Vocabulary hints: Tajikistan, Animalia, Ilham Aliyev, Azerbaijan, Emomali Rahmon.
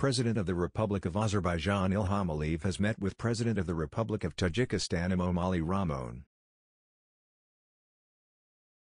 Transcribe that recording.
President of the Republic of Azerbaijan Ilham Aliyev has met with President of the Republic of Tajikistan Emomali Rahmon.